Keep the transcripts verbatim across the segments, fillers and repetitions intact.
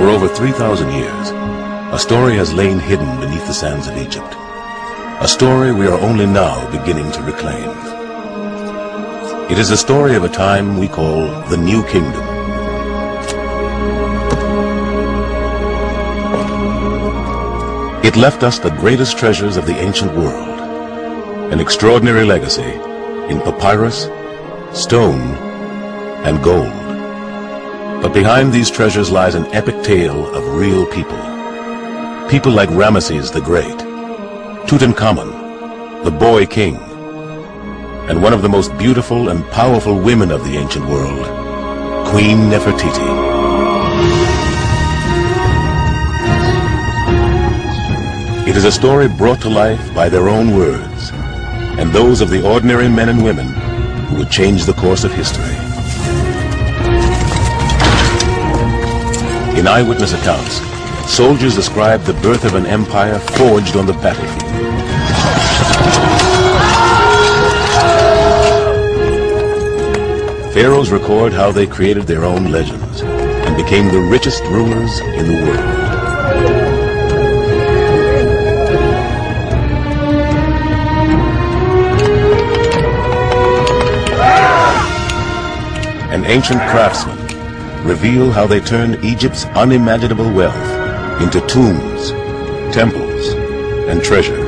For over three thousand years, a story has lain hidden beneath the sands of Egypt. A story we are only now beginning to reclaim. It is a story of a time we call the New Kingdom. It left us the greatest treasures of the ancient world, an extraordinary legacy in papyrus, stone, and gold. But behind these treasures lies an epic tale of real people. People like Ramesses the Great, Tutankhamun, the boy king, and one of the most beautiful and powerful women of the ancient world, Queen Nefertiti. It is a story brought to life by their own words, and those of the ordinary men and women who would change the course of history. In eyewitness accounts, soldiers describe the birth of an empire forged on the battlefield. Pharaohs record how they created their own legends and became the richest rulers in the world. And ancient craftsmen reveal how they turned Egypt's unimaginable wealth into tombs, temples, and treasure.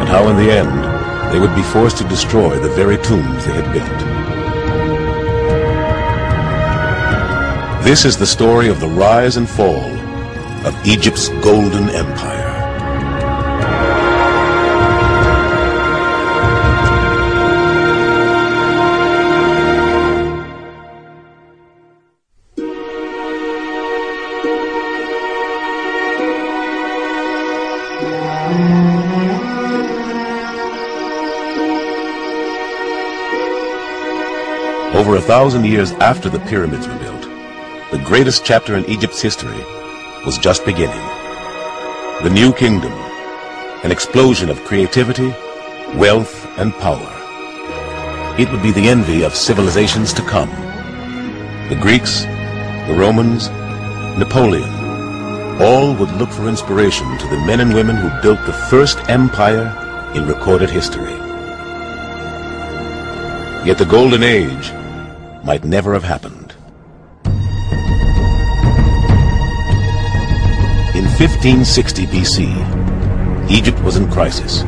And how in the end, they would be forced to destroy the very tombs they had built. This is the story of the rise and fall of Egypt's golden empire. Over a thousand years after the pyramids were built, the greatest chapter in Egypt's history was just beginning. The New Kingdom, an explosion of creativity, wealth, and power. It would be the envy of civilizations to come. The Greeks, the Romans, Napoleon, all would look for inspiration to the men and women who built the first empire in recorded history. Yet the Golden Age might never have happened. In fifteen sixty B C, Egypt was in crisis.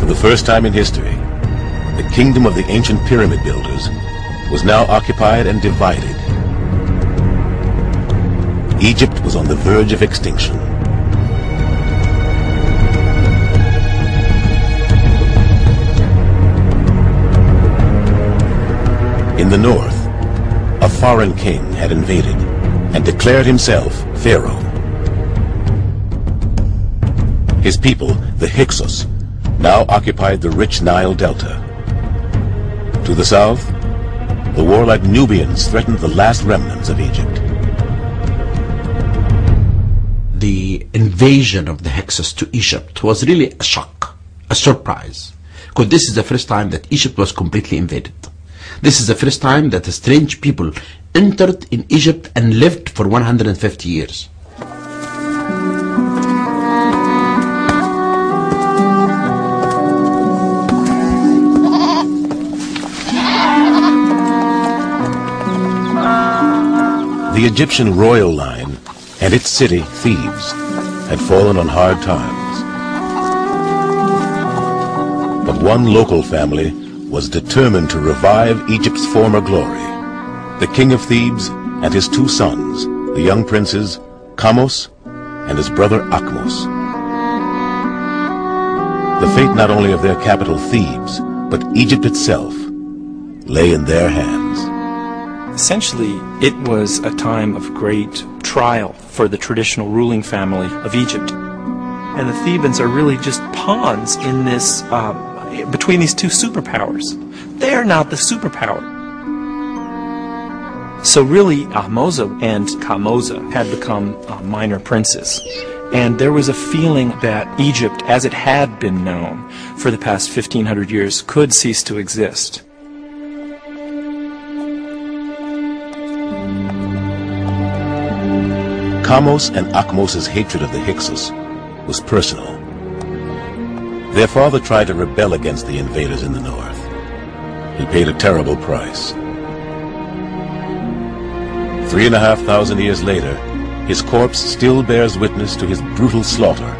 For the first time in history, the kingdom of the ancient pyramid builders was now occupied and divided. Egypt was on the verge of extinction. In the north, a foreign king had invaded and declared himself Pharaoh. His people, the Hyksos, now occupied the rich Nile Delta. To the south, the warlike Nubians threatened the last remnants of Egypt. The invasion of the Hyksos to Egypt was really a shock, a surprise, because this is the first time that Egypt was completely invaded. This is the first time that a strange people entered in Egypt and lived for one hundred fifty years. The Egyptian royal line and its city, Thebes, had fallen on hard times. But one local family was determined to revive Egypt's former glory. The king of Thebes and his two sons, the young princes Kamose and his brother Ahmose. The fate not only of their capital Thebes, but Egypt itself, lay in their hands. Essentially, it was a time of great trial for the traditional ruling family of Egypt. And the Thebans are really just pawns in this um, between these two superpowers. They are not the superpower. So really, Ahmose and Kamose had become uh, minor princes. And there was a feeling that Egypt, as it had been known for the past fifteen hundred years, could cease to exist. Kamose and Ahmose's hatred of the Hyksos was personal. Their father tried to rebel against the invaders in the north. He paid a terrible price. Three and a half thousand years later, his corpse still bears witness to his brutal slaughter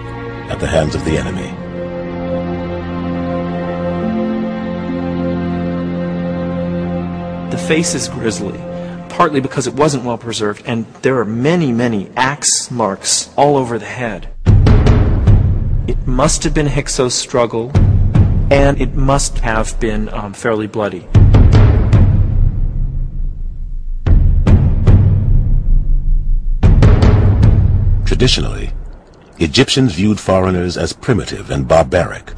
at the hands of the enemy. The face is grisly, partly because it wasn't well preserved, and there are many, many axe marks all over the head. It must have been Hyksos struggle, and it must have been um, fairly bloody. Traditionally, Egyptians viewed foreigners as primitive and barbaric.